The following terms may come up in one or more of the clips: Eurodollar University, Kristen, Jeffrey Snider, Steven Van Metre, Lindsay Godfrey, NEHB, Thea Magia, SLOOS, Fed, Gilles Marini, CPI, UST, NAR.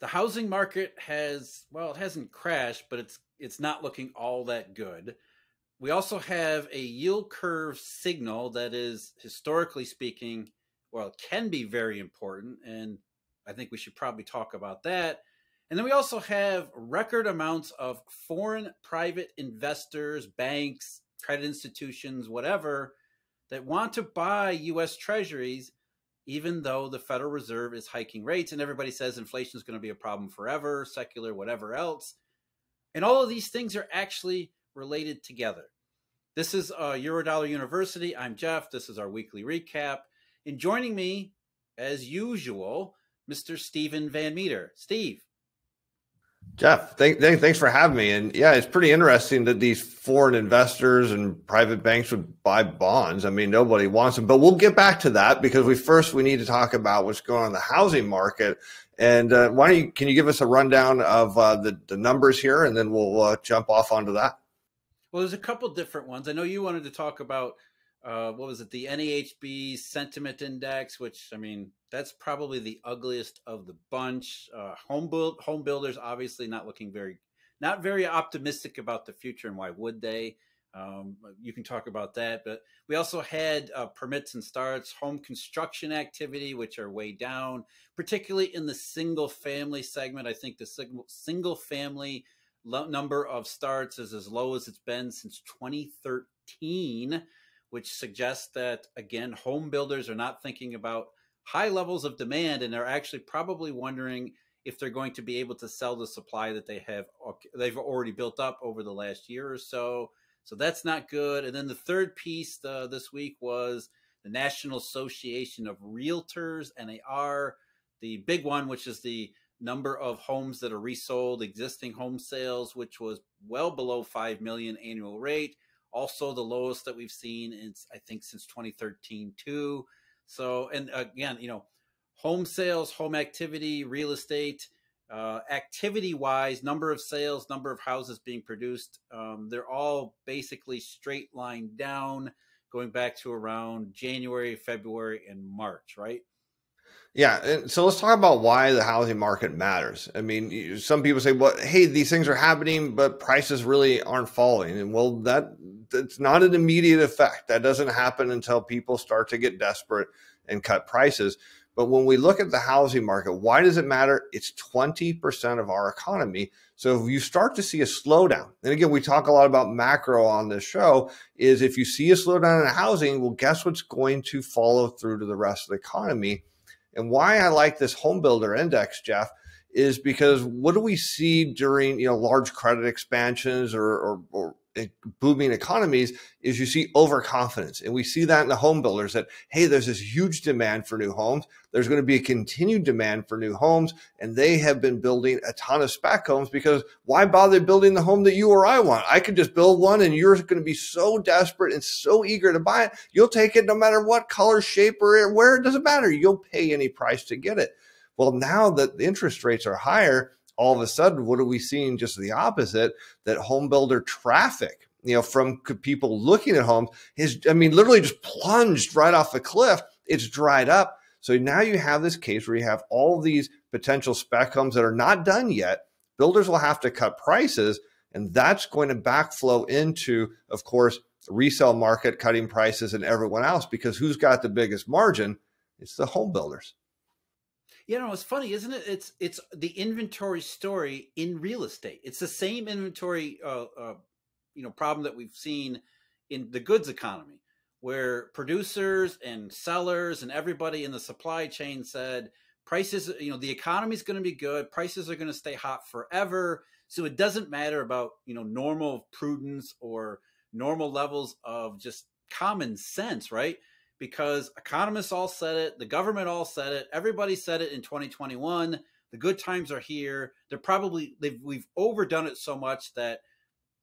The housing market has, well, it hasn't crashed, but it's not looking all that good. We also have a yield curve signal that is, historically speaking, well, can be very important, and I think we should probably talk about that. And then we also have record amounts of foreign private investors, banks, credit institutions, whatever, that want to buy U.S. Treasuries, even though the Federal Reserve is hiking rates and everybody says inflation is going to be a problem forever, secular, whatever else. And all of these things are actually related together. This is Eurodollar University. I'm Jeff. This is our weekly recap. And joining me, as usual, Mr. Steven Van Metre. Steve. Jeff, thanks for having me. And yeah, it's pretty interesting that these foreign investors and private banks would buy bonds. I mean, nobody wants them, but we'll get back to that because we need to talk about what's going on in the housing market. And why don't you, can you give us a rundown of the numbers here, and then we'll jump off onto that. Well, there's a couple different ones. I know you wanted to talk about, what was it? The NEHB sentiment index, which, I mean, that's probably the ugliest of the bunch. Home builders, obviously not very optimistic about the future, and why would they? You can talk about that, but we also had permits and starts, home construction activity, which are way down, particularly in the single family segment. I think the single family number of starts is as low as it's been since 2013, which suggests that, again, home builders are not thinking about high levels of demand, and they're actually probably wondering if they're going to be able to sell the supply that they've already built up over the last year or so. So that's not good. And then the third piece this week was the National Association of Realtors, NAR, the big one, which is the number of homes that are resold, existing home sales, which was well below 5 million annual rate. Also the lowest that we've seen in, I think, since 2013 too. So, and again, you know, home sales, home activity, real estate, activity-wise, number of sales, number of houses being produced, they're all basically straight line down, going back to around January, February, and March, right? Yeah. And so let's talk about why the housing market matters. I mean, some people say, well, hey, these things are happening, but prices really aren't falling. And well, that's not an immediate effect. That doesn't happen until people start to get desperate and cut prices. But when we look at the housing market, why does it matter? It's 20% of our economy. So if you start to see a slowdown, and again, we talk a lot about macro on this show, is if you see a slowdown in housing, well, guess what's going to follow through to the rest of the economy? And why I like this home builder index, Jeff, is because what do we see during, you know, large credit expansions or booming economies is you see overconfidence. And we see that in the home builders that, hey, there's this huge demand for new homes. There's going to be a continued demand for new homes. And they have been building a ton of spec homes because why bother building the home that you or I want? I could just build one, and you're going to be so desperate and so eager to buy it. You'll take it no matter what color, shape, or where. It doesn't matter. You'll pay any price to get it. Well, now that the interest rates are higher, all of a sudden, what are we seeing? Just the opposite, that home builder traffic, you know, from people looking at homes is, I mean, literally just plunged right off the cliff. It's dried up. So now you have this case where you have all these potential spec homes that are not done yet. Builders will have to cut prices, and that's going to backflow into, of course, the resale market, cutting prices, and everyone else, because who's got the biggest margin? It's the home builders. You know, it's funny, isn't it? It's the inventory story in real estate. It's the same inventory, you know, problem that we've seen in the goods economy, where producers and sellers and everybody in the supply chain said prices, you know, the economy is going to be good. Prices are going to stay hot forever. So it doesn't matter about, you know, normal prudence or normal levels of just common sense, right? Because economists all said it, the government all said it, everybody said it in 2021. The good times are here. They're probably, we've overdone it so much that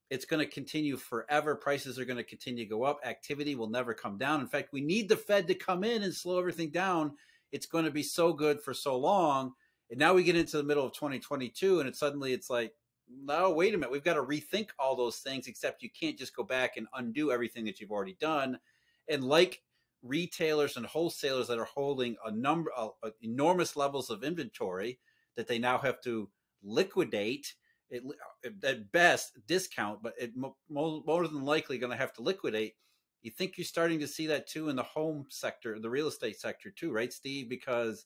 it's going to continue forever. Prices are going to continue to go up. Activity will never come down. In fact, we need the Fed to come in and slow everything down. It's going to be so good for so long. And now we get into the middle of 2022, and it's like, no, wait a minute. We've got to rethink all those things, except you can't just go back and undo everything that you've already done. And like retailers and wholesalers that are holding a number of enormous levels of inventory, that they now have to liquidate. It, at best, discount, but it more than likely going to have to liquidate. You think you're starting to see that too in the home sector, the real estate sector too, right, Steve? Because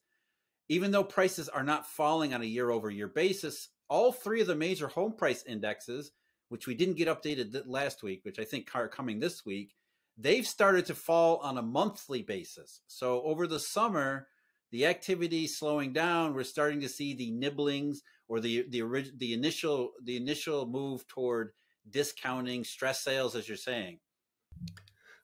even though prices are not falling on a year-over-year basis, all three of the major home price indexes, which we didn't get updated last week, which I think are coming this week, they've started to fall on a monthly basis. So over the summer, the activity slowing down, we're starting to see the nibblings or the initial move toward discounting, stress sales, as you're saying.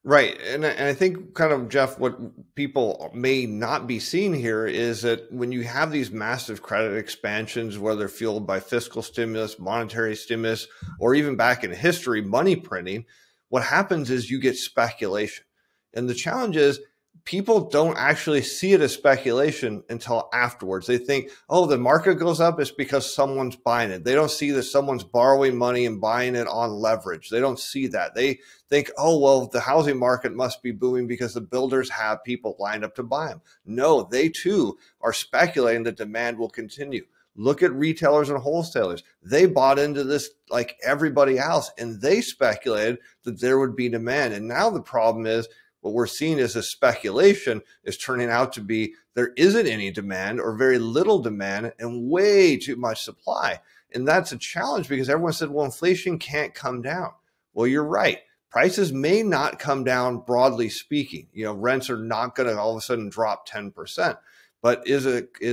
Right. And I think kind of, Jeff, what people may not be seeing here is that when you have these massive credit expansions, whether fueled by fiscal stimulus, monetary stimulus, or even back in history, money printing, what happens is you get speculation. And the challenge is people don't actually see it as speculation until afterwards. They think, oh, the market goes up, it's because someone's buying it. They don't see that someone's borrowing money and buying it on leverage. They don't see that. They think, oh, well, the housing market must be booming because the builders have people lined up to buy them. No, they too are speculating that demand will continue. Look at retailers and wholesalers. They bought into this like everybody else, and they speculated that there would be demand. And now the problem is, what we're seeing is a speculation is turning out to be there isn't any demand or very little demand and way too much supply. And that's a challenge because everyone said, well, inflation can't come down. Well, you're right. Prices may not come down broadly speaking. You know, rents are not going to all of a sudden drop 10%. But is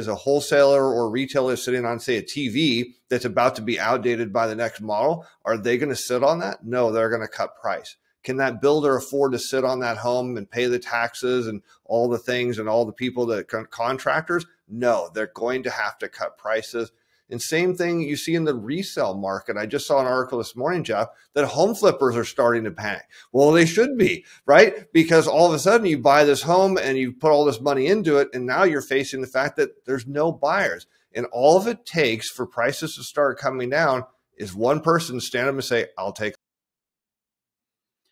a wholesaler or retailer sitting on, say, a TV that's about to be outdated by the next model, are they going to sit on that? No, they're going to cut price. Can that builder afford to sit on that home and pay the taxes and all the things and all the people that contractors? No, they're going to have to cut prices. And same thing you see in the resale market. I just saw an article this morning, Jeff, that home flippers are starting to panic. Well, they should be, right? Because all of a sudden you buy this home and you put all this money into it, and now you're facing the fact that there's no buyers. And all of it takes for prices to start coming down is one person to stand up and say, I'll take.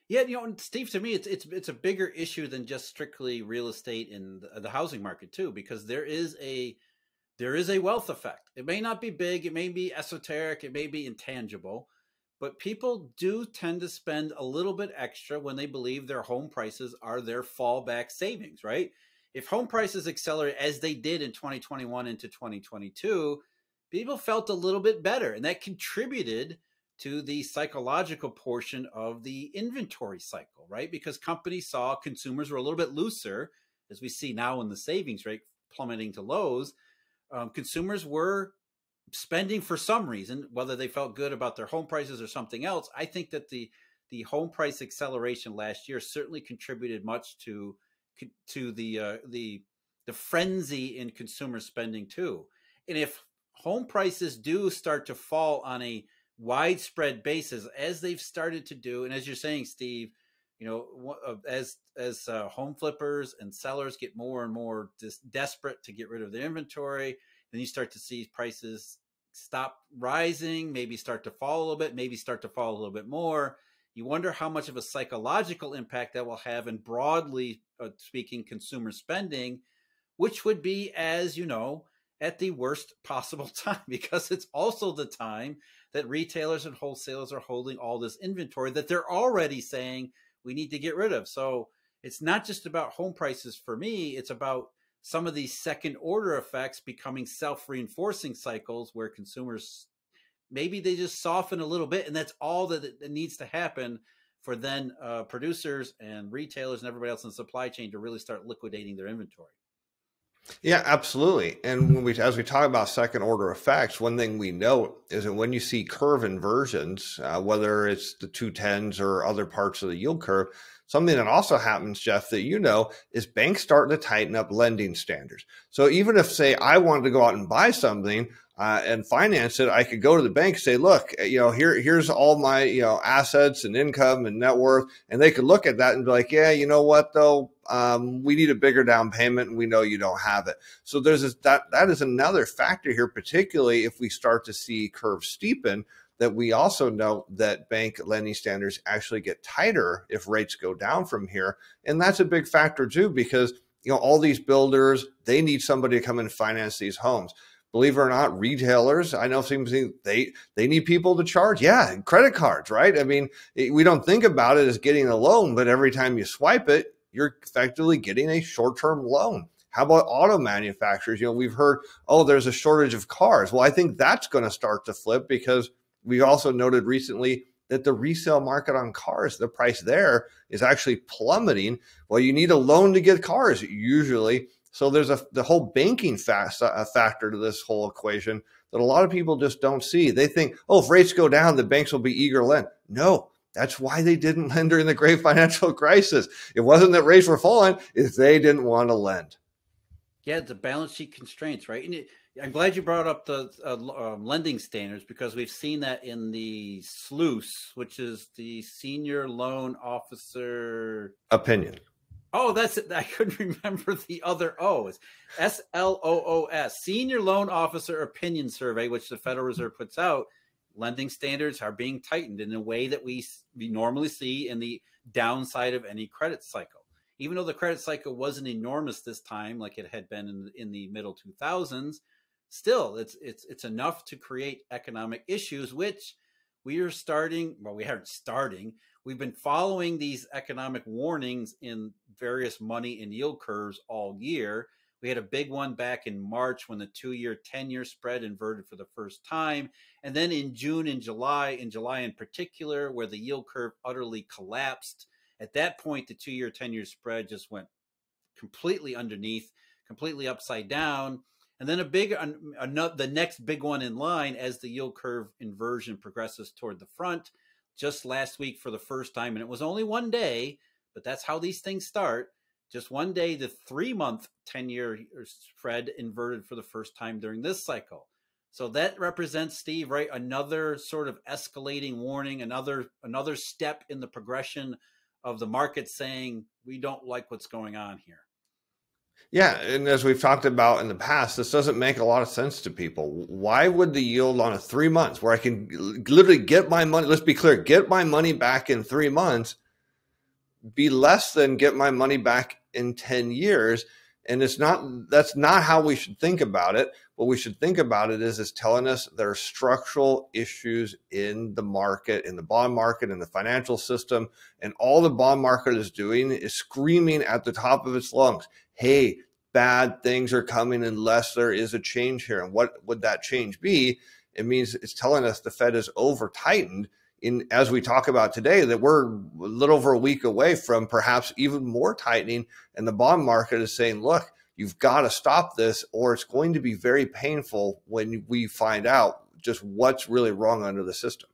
Yeah, you know, and Steve, to me, it's a bigger issue than just strictly real estate and the housing market too, because there is a wealth effect. It may not be big, it may be esoteric, it may be intangible, but people do tend to spend a little bit extra when they believe their home prices are their fallback savings, right? If home prices accelerate as they did in 2021 into 2022, people felt a little bit better, and that contributed to the psychological portion of the inventory cycle, right? Because companies saw consumers were a little bit looser, as we see now in the savings rate plummeting to lows. Consumers were spending for some reason, whether they felt good about their home prices or something else. I think that the home price acceleration last year certainly contributed much to the frenzy in consumer spending too. And if home prices do start to fall on a widespread basis as they've started to do, and as you're saying, Steve, you know, as home flippers and sellers get more and more desperate to get rid of their inventory, then you start to see prices stop rising, maybe start to fall a little bit, maybe start to fall a little bit more. You wonder how much of a psychological impact that will have in, broadly speaking, consumer spending, which would be, as you know, at the worst possible time, because it's also the time that retailers and wholesalers are holding all this inventory that they're already saying we need to get rid of. So it's not just about home prices for me. It's about some of these second order effects becoming self-reinforcing cycles where consumers, maybe they just soften a little bit, and that's all that needs to happen for then producers and retailers and everybody else in the supply chain to really start liquidating their inventory. Yeah, absolutely. And when as we talk about second order effects, one thing we note is that when you see curve inversions, whether it's the 210s or other parts of the yield curve, something that also happens, Jeff, that you know, is banks starting to tighten up lending standards. So even if, say, I wanted to go out and buy something and finance it, I could go to the bank and say, look, you know, here's all my, you know, assets and income and net worth. And they could look at that and be like, yeah, you know what, though, we need a bigger down payment, and we know you don't have it. So there's this, that is another factor here, particularly if we start to see curves steepen, that we also know that bank lending standards actually get tighter if rates go down from here. And that's a big factor too, because, you know, all these builders, they need somebody to come and finance these homes. Believe it or not, retailers, I know things they need people to charge. Yeah, credit cards, right? I mean, we don't think about it as getting a loan, but every time you swipe it, you're effectively getting a short-term loan. How about auto manufacturers? You know, we've heard, oh, there's a shortage of cars. Well, I think that's going to start to flip because we also noted recently that the resale market on cars, the price there is actually plummeting. Well, you need a loan to get cars usually. So there's the whole banking factor to this whole equation that a lot of people just don't see. They think, oh, if rates go down, the banks will be eager to lend. No, that's why they didn't lend during the great financial crisis. It wasn't that rates were falling, it's they didn't want to lend. Yeah, the balance sheet constraints, right? And I'm glad you brought up the lending standards because we've seen that in the SLOOS, which is the Senior Loan Officer Opinion. Oh, that's it. I couldn't remember the other O. It's SLOOS, Senior Loan Officer Opinion Survey, which the Federal Reserve puts out. Lending standards are being tightened in a way that we normally see in the downside of any credit cycle. Even though the credit cycle wasn't enormous this time, like it had been in the middle 2000s, still it's enough to create economic issues, which we are starting. Well, we aren't starting. We've been following these economic warnings in various money and yield curves all year. We had a big one back in March when the 2-year, 10-year spread inverted for the first time. And then in June and July, in particular, where the yield curve utterly collapsed. At that point, the 2-year, 10-year spread just went completely underneath, completely upside down. And then the next big one in line as the yield curve inversion progresses toward the front. Just last week for the first time, and it was only one day, but that's how these things start. Just one day, the 3-month, 10-year spread inverted for the first time during this cycle. So that represents, Steve, right, another sort of escalating warning, another step in the progression of the market saying, we don't like what's going on here. Yeah, and as we've talked about in the past, this doesn't make a lot of sense to people. Why would the yield on a 3 months where I can literally get my money, let's be clear, get my money back in 3 months be less than get my money back in 10 years? And it's not, that's not how we should think about it. What we should think about it is telling us there are structural issues in the market, in the bond market, in the financial system. And all the bond market is doing is screaming at the top of its lungs, hey, bad things are coming unless there is a change here. And what would that change be? It means it's telling us the Fed is over-tightened, in, as we talk about today, that we're a little over a week away from perhaps even more tightening. And the bond market is saying, look, you've got to stop this or it's going to be very painful when we find out just what's really wrong under the system.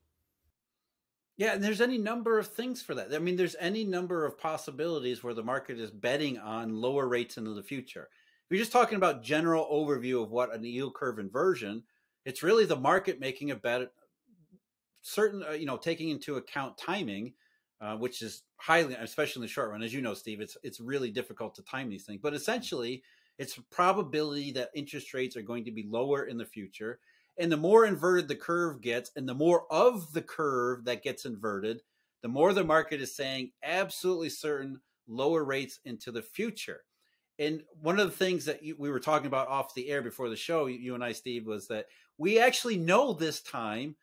Yeah, and there's any number of things for that. I mean, there's any number of possibilities where the market is betting on lower rates into the future. We're just talking about general overview of what a yield curve inversion. It's really the market making a bet, certain, you know, taking into account timing, which is highly, especially in the short run, as you know, Steve, it's really difficult to time these things. But essentially, it's a probability that interest rates are going to be lower in the future. And the more inverted the curve gets and the more of the curve that gets inverted, the more the market is saying absolutely certain lower rates into the future. And one of the things that we were talking about off the air before the show, you and I, Steve, was that we actually know this time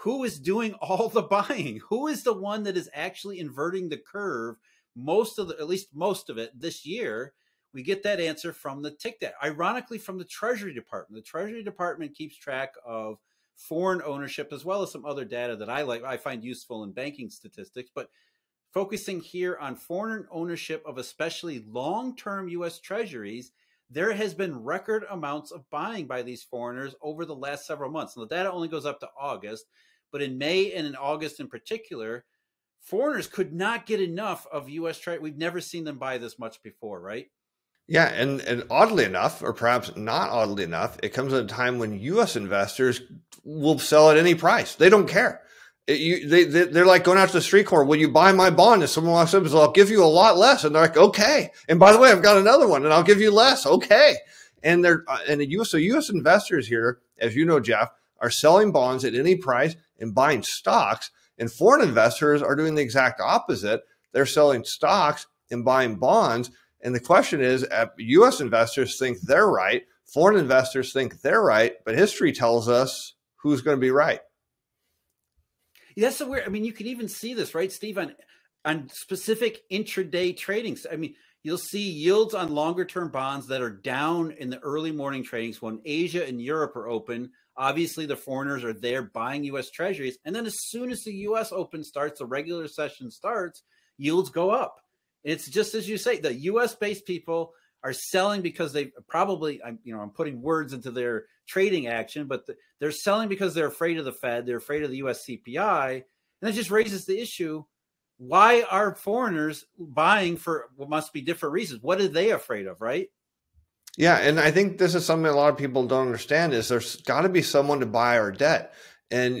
who is doing all the buying, who is the one that is actually inverting the curve, at least most of it this year. We get that answer from the tick-tack, ironically from the Treasury Department. The Treasury Department keeps track of foreign ownership as well as some other data that I find useful in banking statistics, but focusing here on foreign ownership of especially long-term U.S. Treasuries, there has been record amounts of buying by these foreigners over the last several months. Now, the data only goes up to August, but in May and in August in particular, foreigners could not get enough of U.S. Treasury. We've never seen them buy this much before, right? Yeah, and oddly enough, or perhaps not oddly enough, it comes at a time when U.S. investors will sell at any price. They don't care. They're like going out to the street corner, will you buy my bond? If someone walks up and says, I'll give you a lot less. And they're like, okay. And by the way, I've got another one and I'll give you less. Okay. And U.S. investors here, as you know, Jeff, are selling bonds at any price and buying stocks. And foreign investors are doing the exact opposite. They're selling stocks and buying bonds. And the question is, U.S. investors think they're right. Foreign investors think they're right, but history tells us who's going to be right. Yeah, that's so weird. I mean, you can even see this, right, Steve, on specific intraday trading. I mean, you'll see yields on longer-term bonds that are down in the early morning tradings when Asia and Europe are open. Obviously, the foreigners are there buying U.S. Treasuries. And then as soon as the U.S. Open starts, the regular session starts, yields go up. And it's just as you say, the U.S.-based people are selling because they probably, I'm putting words into their trading action, but they're selling because they're afraid of the Fed. They're afraid of the U.S. CPI. And that just raises the issue. Why are foreigners buying for what must be different reasons? What are they afraid of, right? Yeah, and I think this is something a lot of people don't understand is there's got to be someone to buy our debt. And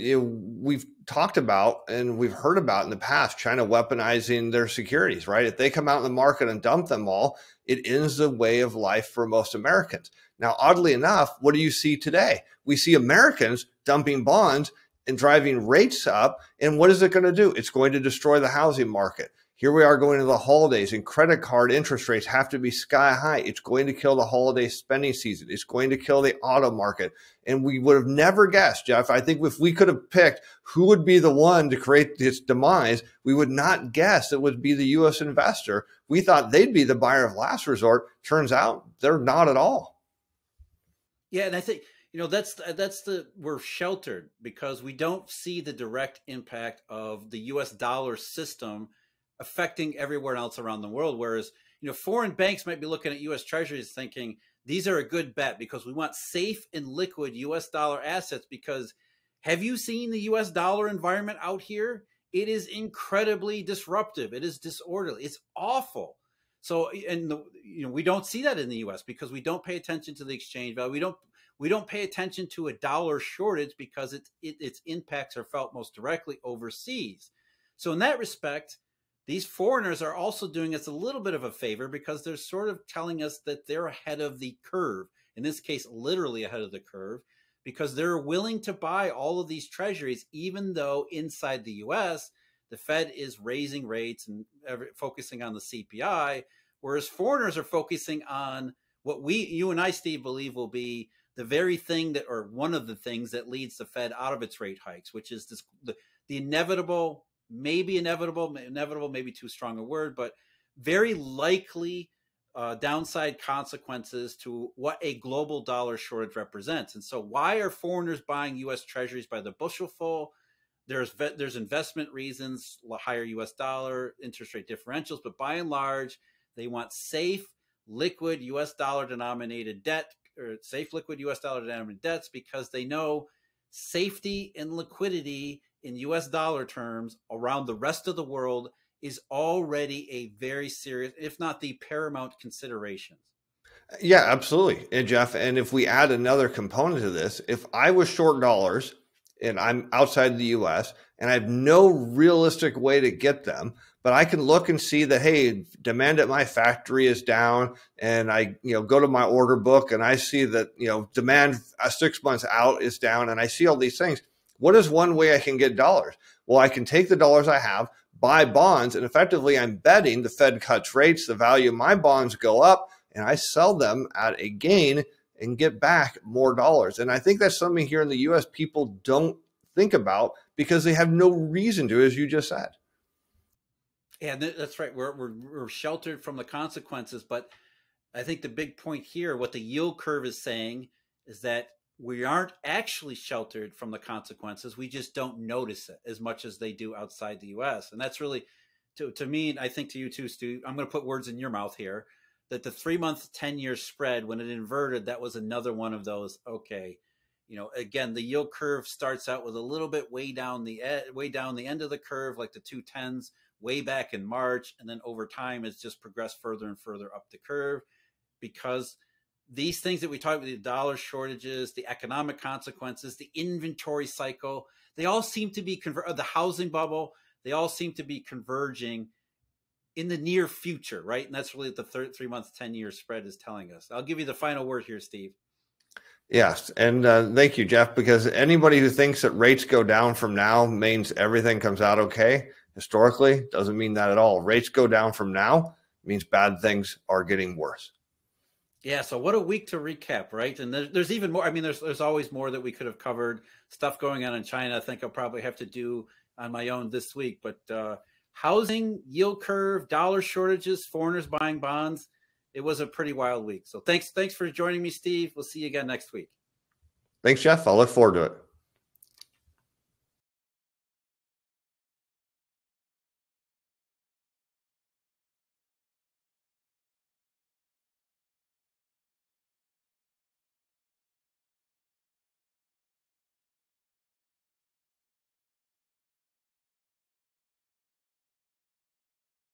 we've talked about and we've heard about in the past China weaponizing their securities, right? If they come out in the market and dump them all, it ends the way of life for most Americans. Now, oddly enough, what do you see today? We see Americans dumping bonds and driving rates up. And what is it going to do? It's going to destroy the housing market. Here we are going into the holidays and credit card interest rates have to be sky high. It's going to kill the holiday spending season. It's going to kill the auto market. And we would have never guessed, Jeff. I think if we could have picked who would be the one to create this demise, we would not guess it would be the U.S. investor. We thought they'd be the buyer of last resort. Turns out they're not at all. Yeah, and I think, we're sheltered because we don't see the direct impact of the U.S. dollar system affecting everywhere else around the world. Whereas, foreign banks might be looking at U.S. treasuries thinking these are a good bet because we want safe and liquid U.S. dollar assets. Because have you seen the U.S. dollar environment out here? It is incredibly disruptive. It is disorderly. It's awful. So, we don't see that in the U.S. because we don't pay attention to the exchange value. We don't pay attention to a dollar shortage because its impacts are felt most directly overseas. So in that respect, these foreigners are also doing us a little bit of a favor because they're sort of telling us that they're ahead of the curve, in this case, literally ahead of the curve, because they're willing to buy all of these treasuries, even though inside the U.S., the Fed is raising rates and focusing on the CPI, whereas foreigners are focusing on what you and I, Steve, believe will be the very thing that, or one of the things that leads the Fed out of its rate hikes, which is this, the inevitable, maybe too strong a word, but very likely downside consequences to what a global dollar shortage represents. And so why are foreigners buying U.S. treasuries by the bushelful? There's investment reasons, higher U.S. dollar, interest rate differentials, but by and large, they want safe, liquid U.S. dollar denominated debt, or safe liquid U.S. dollar denominated debts, because they know safety and liquidity in U.S. dollar terms around the rest of the world is already a very serious, if not the paramount consideration. Yeah, absolutely. And Jeff, and if we add another component to this, if I was short dollars and I'm outside the U.S. and I have no realistic way to get them, but I can look and see that, hey, demand at my factory is down, and I go to my order book and I see that demand 6 months out is down, and I see all these things. What is one way I can get dollars? Well, I can take the dollars I have, buy bonds, and effectively I'm betting the Fed cuts rates, the value of my bonds go up, and I sell them at a gain and get back more dollars. And I think that's something here in the U.S. people don't think about because they have no reason to, as you just said. Yeah, that's right. We're sheltered from the consequences. But I think the big point here, what the yield curve is saying, is that we aren't actually sheltered from the consequences. We just don't notice it as much as they do outside the U.S. And that's really, to me, and I think to you too, Stu, I'm going to put words in your mouth here, that the 3-month, 10-year spread, when it inverted, that was another one of those, okay, again, the yield curve starts out with a little bit way down the end of the curve, like the 210s. Way back in March, and then over time it's just progressed further and further up the curve, because these things that we talk about, the dollar shortages, the economic consequences, the inventory cycle, they all seem to be the housing bubble, they all seem to be converging in the near future, right? And that's really what the 3-month, 10-year spread is telling us. I'll give you the final word here, Steve. Yes, and thank you, Jeff, because anybody who thinks that rates go down from now means everything comes out okay, historically, doesn't mean that at all. Rates go down from now means bad things are getting worse. Yeah, so what a week to recap, right? And there's even more. I mean, there's always more that we could have covered. Stuff going on in China, I think I'll probably have to do on my own this week. But housing, yield curve, dollar shortages, foreigners buying bonds. It was a pretty wild week. So thanks for joining me, Steve. We'll see you again next week. Thanks, Jeff. I'll look forward to it.